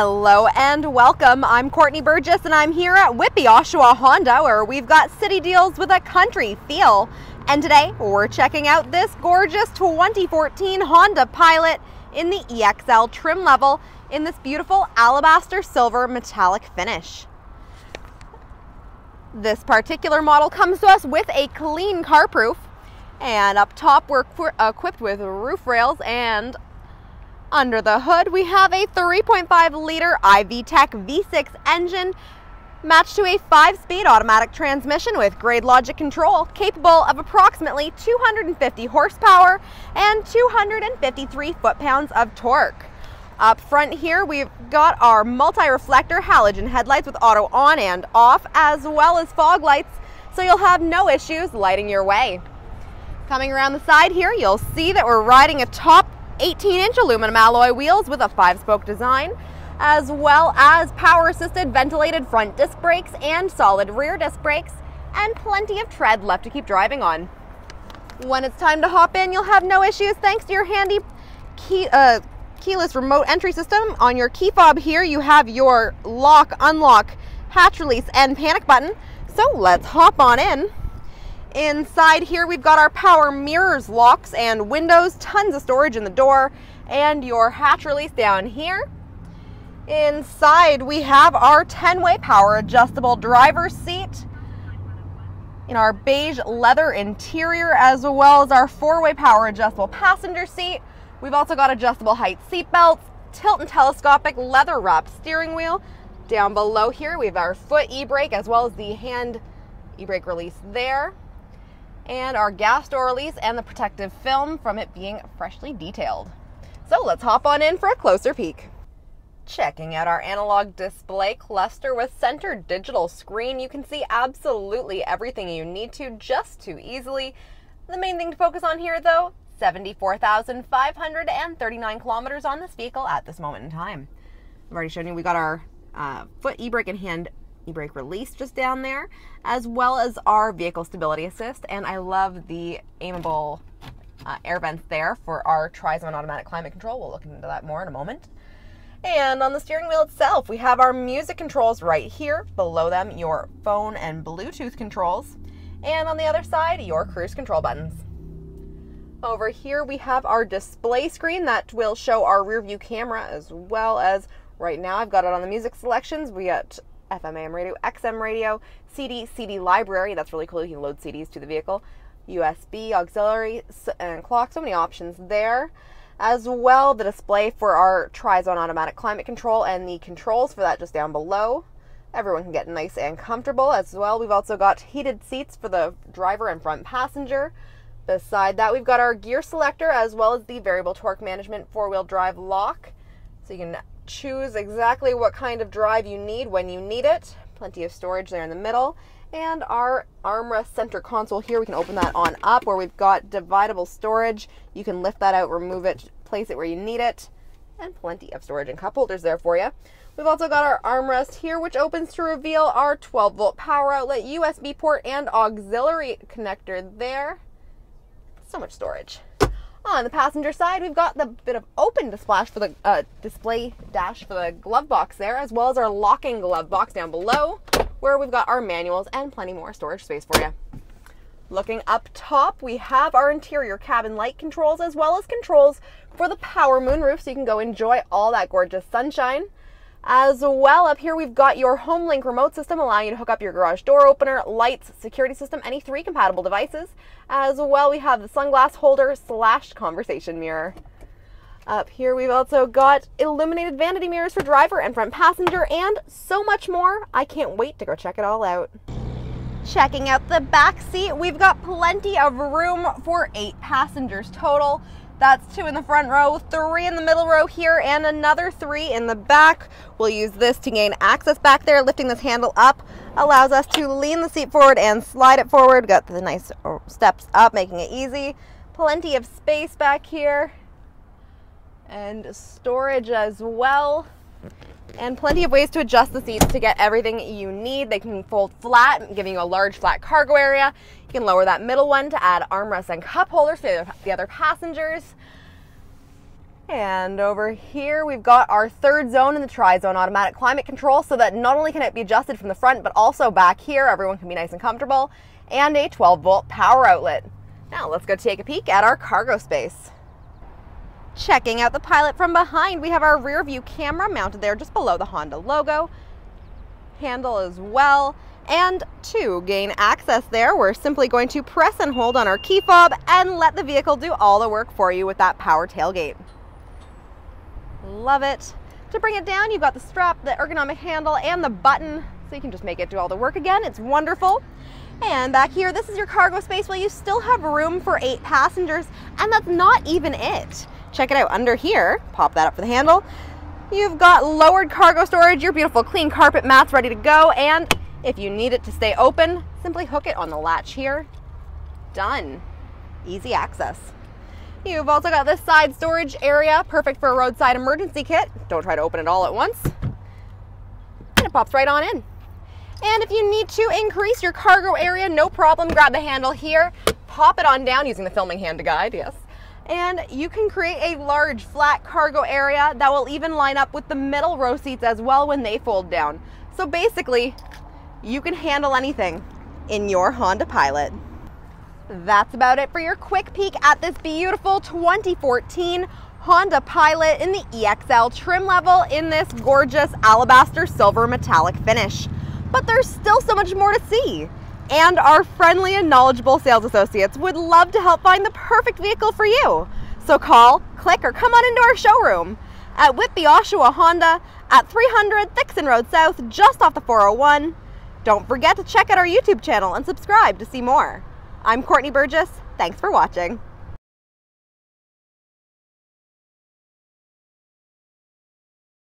Hello and welcome. I'm Courtney Burgess and I'm here at Whitby Oshawa Honda, where we've got city deals with a country feel. And today we're checking out this gorgeous 2014 Honda Pilot in the EX-L trim level in this beautiful alabaster silver metallic finish. This particular model comes to us with a clean car proof, and up top we're equipped with roof rails, and under the hood, we have a 3.5-liter i-VTEC V6 engine matched to a 5-speed automatic transmission with grade logic control, capable of approximately 250 horsepower and 253 foot-pounds of torque. Up front here, we've got our multi-reflector halogen headlights with auto on and off, as well as fog lights, so you'll have no issues lighting your way. Coming around the side here, you'll see that we're riding atop 18-inch aluminum alloy wheels with a 5-spoke design, as well as power-assisted ventilated front disc brakes and solid rear disc brakes, and plenty of tread left to keep driving on. When it's time to hop in, you'll have no issues thanks to your handy keyless remote entry system. On your key fob here, you have your lock, unlock, hatch release, and panic button. So let's hop on in. Inside here, we've got our power mirrors, locks, and windows, tons of storage in the door, and your hatch release down here. Inside, we have our 10-way power adjustable driver's seat in our beige leather interior, as well as our 4-way power adjustable passenger seat. We've also got adjustable height seat belts, tilt and telescopic leather wrapped steering wheel. Down below here, we have our foot e-brake, as well as the hand e-brake release there, and our gas door release and the protective film from it being freshly detailed. So let's hop on in for a closer peek. Checking out our analog display cluster with center digital screen, you can see absolutely everything you need to just too easily. The main thing to focus on here though, 74,539 kilometers on this vehicle at this moment in time. I've already shown you we got our foot e-brake and hand e-brake release just down there, as well as our vehicle stability assist, and I love the aimable air vents there for our tri-zone automatic climate control. We'll look into that more in a moment. And on the steering wheel itself, we have our music controls right here, below them your phone and Bluetooth controls, and on the other side your cruise control buttons. Over here we have our display screen that will show our rear view camera, as well as right now I've got it on the music selections. We got FM AM radio, XM radio, CD library, that's really cool, you can load CDs to the vehicle, USB, auxiliary, and clock, so many options there. As well, the display for our tri-zone automatic climate control and the controls for that just down below. Everyone can get nice and comfortable as well. We've also got heated seats for the driver and front passenger. Beside that, we've got our gear selector as well as the variable torque management four-wheel drive lock, so you can choose exactly what kind of drive you need when you need it. Plenty of storage there in the middle, and our armrest center console here, we can open that on up, where we've got dividable storage. You can lift that out, remove it, place it where you need it, and plenty of storage and cup holders there for you. We've also got our armrest here, which opens to reveal our 12-volt power outlet, USB port, and auxiliary connector there. So much storage. On the passenger side, we've got the bit of open display dash for the glove box there, as well as our locking glove box down below, where we've got our manuals and plenty more storage space for you. Looking up top, we have our interior cabin light controls, as well as controls for the power moonroof, so you can go enjoy all that gorgeous sunshine. As well, up here we've got your HomeLink remote system, allowing you to hook up your garage door opener, lights, security system, any 3 compatible devices. As well, we have the sunglass holder / conversation mirror. Up here we've also got illuminated vanity mirrors for driver and front passenger, and so much more. I can't wait to go check it all out. Checking out the back seat, we've got plenty of room for 8 passengers total. That's 2 in the front row, 3 in the middle row here, and another 3 in the back. We'll use this to gain access back there. Lifting this handle up allows us to lean the seat forward and slide it forward. We've got the nice steps up, making it easy. Plenty of space back here, and storage as well, and plenty of ways to adjust the seats to get everything you need. They can fold flat, giving you a large flat cargo area. You can lower that middle one to add armrests and cup holders for the other passengers. And over here we've got our third zone in the tri-zone automatic climate control, so that not only can it be adjusted from the front, but also back here, everyone can be nice and comfortable, and a 12-volt power outlet. Now let's go take a peek at our cargo space. Checking out the Pilot from behind, we have our rear view camera mounted there just below the Honda logo, handle as well. And to gain access there, we're simply going to press and hold on our key fob and let the vehicle do all the work for you with that power tailgate. Love it. To bring it down, you've got the strap, the ergonomic handle, and the button, so you can just make it do all the work again. It's wonderful. And back here, this is your cargo space where you still have room for 8 passengers, and that's not even it. Check it out under here, pop that up for the handle. You've got lowered cargo storage, your beautiful clean carpet mats ready to go, and if you need it to stay open, simply hook it on the latch here. Done. Easy access. You've also got this side storage area, perfect for a roadside emergency kit. Don't try to open it all at once. And it pops right on in. And if you need to increase your cargo area, no problem. Grab the handle here, pop it on down using the filming hand to guide, yes. And you can create a large flat cargo area that will even line up with the middle row seats as well when they fold down. So basically, you can handle anything in your Honda Pilot. That's about it for your quick peek at this beautiful 2014 Honda Pilot in the EX-L trim level in this gorgeous alabaster silver metallic finish. But there's still so much more to see, and our friendly and knowledgeable sales associates would love to help find the perfect vehicle for you. So call, click, or come on into our showroom at Whitby Oshawa Honda at 300 Thickson Road South, just off the 401. Don't forget to check out our YouTube channel and subscribe to see more. I'm Courtney Burgess. Thanks for watching.